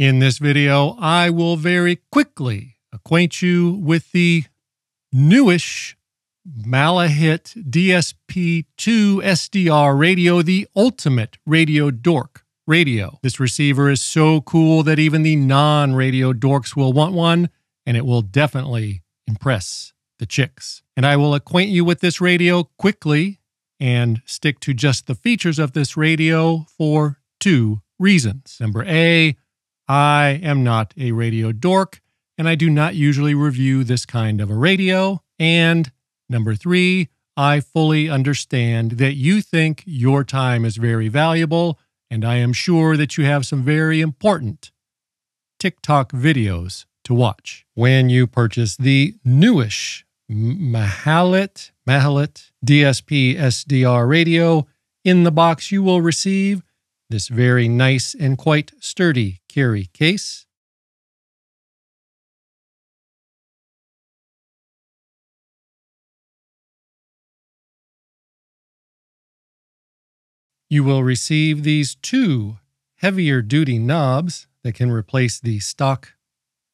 In this video, I will very quickly acquaint you with the newish Malahit DSP2 SDR radio, the ultimate radio dork radio. This receiver is so cool that even the non-radio dorks will want one, and it will definitely impress the chicks. And I will acquaint you with this radio quickly and stick to just the features of this radio for two reasons. Number A, I am not a radio dork, and I do not usually review this kind of a radio. And number three, I fully understand that you think your time is very valuable, and I am sure that you have some very important TikTok videos to watch. When you purchase the newish Malahit DSP SDR radio, in the box you will receive this very nice and quite sturdy carry case, you will receive these two heavier duty knobs that can replace the stock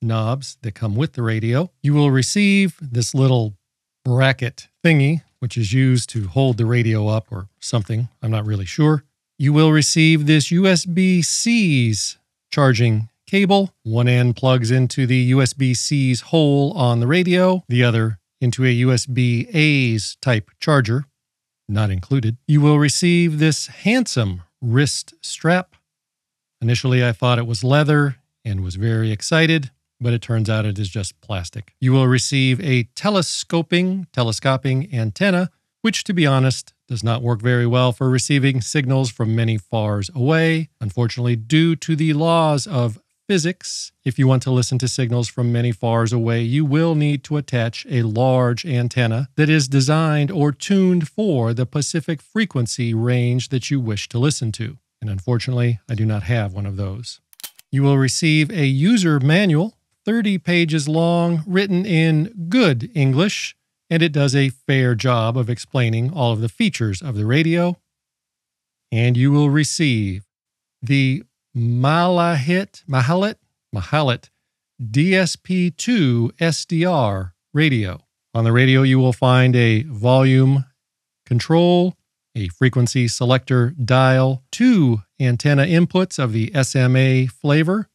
knobs that come with the radio. You will receive this little bracket thingy, which is used to hold the radio up or something. I'm not really sure. You will receive this USB-C's charging cable. One end plugs into the USB-C's hole on the radio, the other into a USB-A's type charger, not included. You will receive this handsome wrist strap. Initially, I thought it was leather and was very excited, but it turns out it is just plastic. You will receive a telescoping antenna, which, to be honest, does not work very well for receiving signals from many fars away. Unfortunately, due to the laws of physics, if you want to listen to signals from many fars away, you will need to attach a large antenna that is designed or tuned for the Pacific frequency range that you wish to listen to. And unfortunately, I do not have one of those. You will receive a user manual, 30 pages long, written in good English, and it does a fair job of explaining all of the features of the radio. And you will receive the Malahit DSP2 SDR radio. On the radio, you will find a volume control, a frequency selector dial, two antenna inputs of the SMA flavor,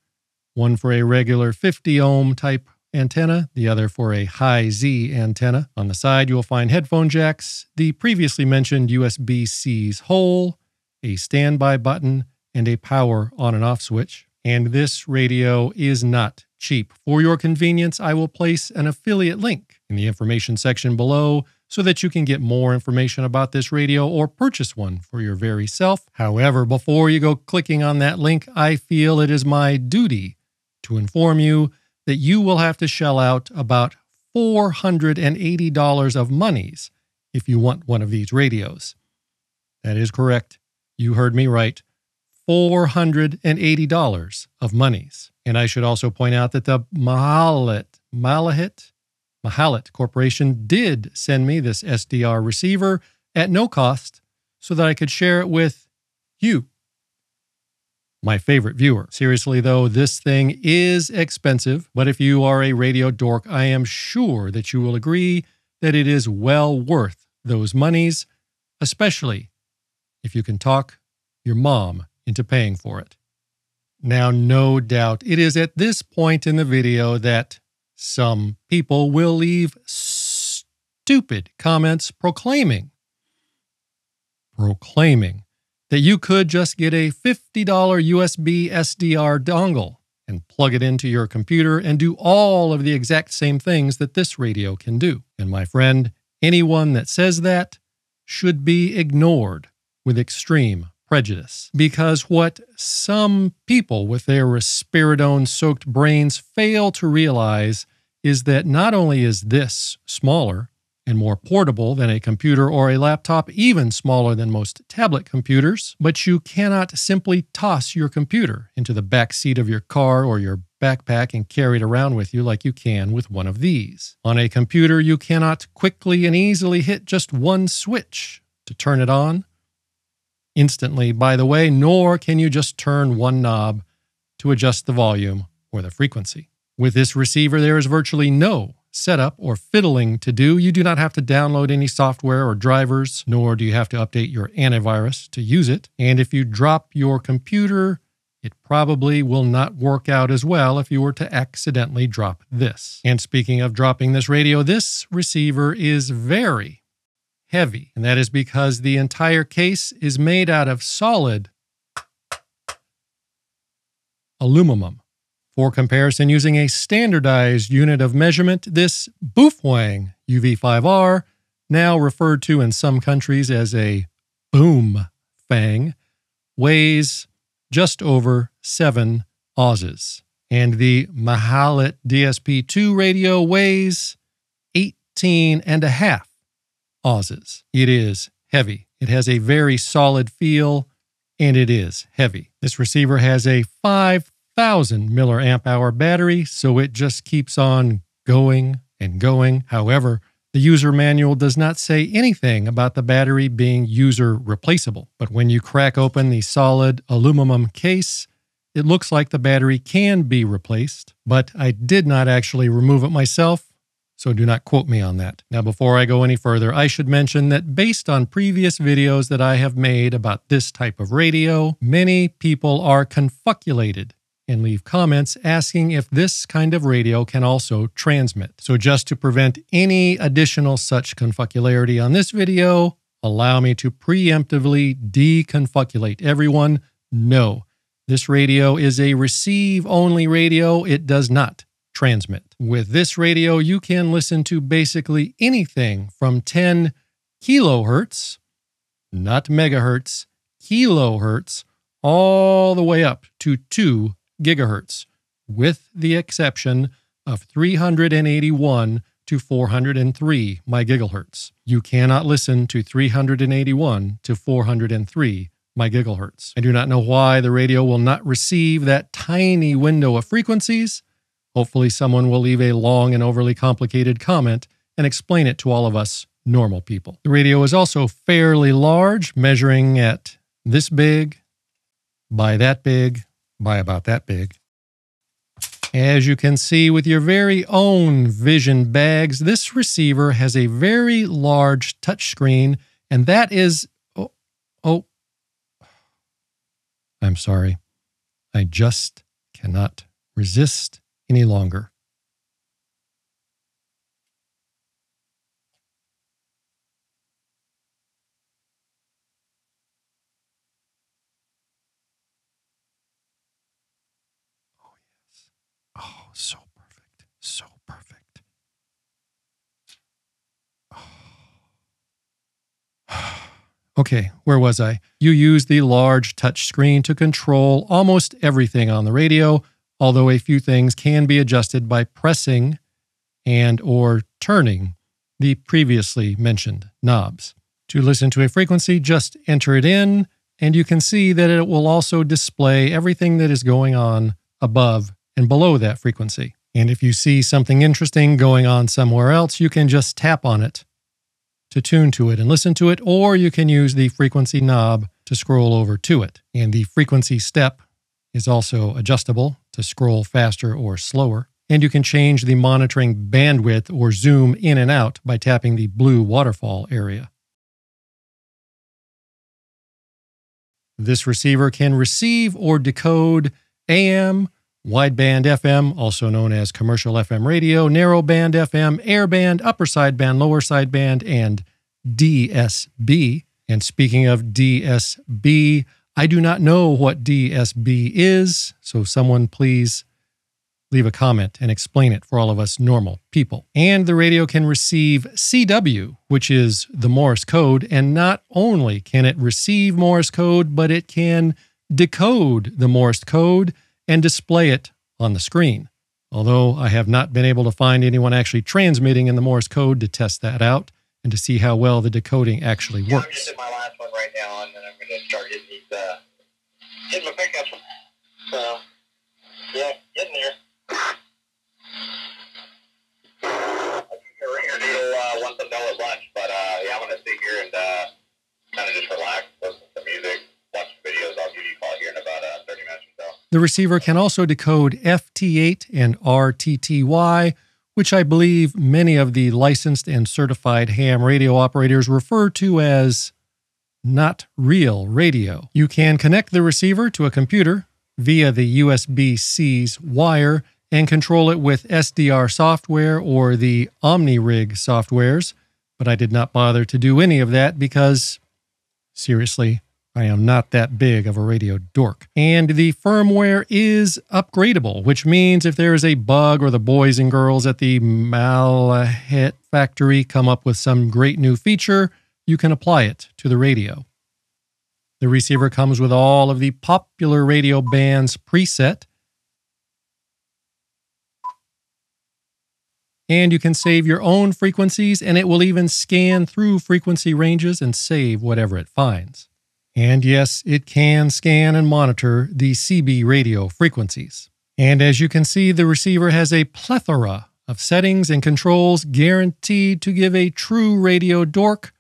one for a regular 50 ohm type antenna, the other for a high Z antenna. On the side, you will find headphone jacks, the previously mentioned USB-C's hole, a standby button, and a power on and off switch. And this radio is not cheap. For your convenience, I will place an affiliate link in the information section below so that you can get more information about this radio or purchase one for your very self. However, before you go clicking on that link, I feel it is my duty to inform you that you will have to shell out about $480 of monies if you want one of these radios. That is correct. You heard me right. $480 of monies. And I should also point out that the Malahit Corporation did send me this SDR receiver at no cost so that I could share it with you, my favorite viewer. Seriously though, this thing is expensive, but if you are a radio dork, I am sure that you will agree that it is well worth those monies, especially if you can talk your mom into paying for it. Now, no doubt it is at this point in the video that some people will leave stupid comments proclaiming that you could just get a $50 USB SDR dongle and plug it into your computer and do all of the exact same things that this radio can do. And my friend, anyone that says that should be ignored with extreme prejudice, because what some people with their risperidone-soaked brains fail to realize is that not only is this smaller and more portable than a computer or a laptop, even smaller than most tablet computers, but you cannot simply toss your computer into the back seat of your car or your backpack and carry it around with you like you can with one of these. On a computer, you cannot quickly and easily hit just one switch to turn it on instantly, by the way, nor can you just turn one knob to adjust the volume or the frequency. With this receiver, there is virtually no setup or fiddling to do. You do not have to download any software or drivers, nor do you have to update your antivirus to use it. And if you drop your computer, it probably will not work out as well if you were to accidentally drop this. And speaking of dropping this radio, this receiver is very heavy, and that is because the entire case is made out of solid aluminum. For comparison, using a standardized unit of measurement, this Baofeng UV-5R, now referred to in some countries as a Baofeng, weighs just over 7 ounces. And the Malahit DSP2 radio weighs 18.5 ounces. It is heavy. It has a very solid feel, and it is heavy. This receiver has a 5,000 milliamp hour battery, so it just keeps on going and going. However, the user manual does not say anything about the battery being user replaceable. But when you crack open the solid aluminum case, it looks like the battery can be replaced, but I did not actually remove it myself, so do not quote me on that. Now, before I go any further, I should mention that based on previous videos that I have made about this type of radio, many people are confuculated and leave comments asking if this kind of radio can also transmit. So just to prevent any additional such confucularity on this video, allow me to preemptively deconfuculate everyone. No, this radio is a receive-only radio. It does not transmit. With this radio, you can listen to basically anything from 10 kilohertz, not megahertz, kilohertz, all the way up to 2 gigahertz, with the exception of 381 to 403 megagigahertz. You cannot listen to 381 to 403 megagigahertz. I do not know why the radio will not receive that tiny window of frequencies. Hopefully someone will leave a long and overly complicated comment and explain it to all of us normal people. The radio is also fairly large, measuring at this big by that big, by about that big. As you can see with your very own vision bags, this receiver has a very large touchscreen, and that is, I'm sorry. I just cannot resist any longer. So perfect. So perfect. Oh. Okay, where was I? You use the large touch screen to control almost everything on the radio, although a few things can be adjusted by pressing and or turning the previously mentioned knobs. To listen to a frequency, just enter it in, and you can see that it will also display everything that is going on above and below that frequency. And if you see something interesting going on somewhere else, you can just tap on it to tune to it and listen to it, or you can use the frequency knob to scroll over to it. And the frequency step is also adjustable to scroll faster or slower. And you can change the monitoring bandwidth or zoom in and out by tapping the blue waterfall area. This receiver can receive or decode AM, wideband FM, also known as commercial FM radio, narrowband FM, airband, upper sideband, lower sideband, and DSB. And speaking of DSB, I do not know what DSB is, so someone please leave a comment and explain it for all of us normal people. And the radio can receive CW, which is the Morse code, and not only can it receive Morse code, but it can decode the Morse code and display it on the screen. Although I have not been able to find anyone actually transmitting in the Morse code to test that out and to see how well the decoding actually works. I'm just at my last one right now, and then I'm going to start getting these, getting my pickups. So, yeah, getting there. I think a ringer deal once I'm done with lunch, but yeah, I'm going to sit here and kind of just relax, listen to music, watch some videos. I'll give you a call here in about 30 minutes or so. The receiver can also decode FT8 and RTTY, which I believe many of the licensed and certified ham radio operators refer to as not real radio. You can connect the receiver to a computer via the USB-C's wire and control it with SDR software or the OmniRig softwares, but I did not bother to do any of that because, seriously, I am not that big of a radio dork. And the firmware is upgradable, which means if there is a bug or the boys and girls at the Malahit factory come up with some great new feature, you can apply it to the radio. The receiver comes with all of the popular radio bands preset. And you can save your own frequencies, and it will even scan through frequency ranges and save whatever it finds. And yes, it can scan and monitor the CB radio frequencies. And as you can see, the receiver has a plethora of settings and controls guaranteed to give a true radio dork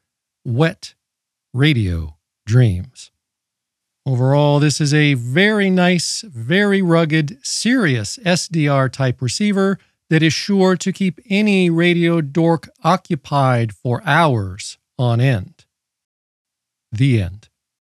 wet radio dreams. Overall, this is a very nice, very rugged, serious SDR-type receiver that is sure to keep any radio dork occupied for hours on end. The end.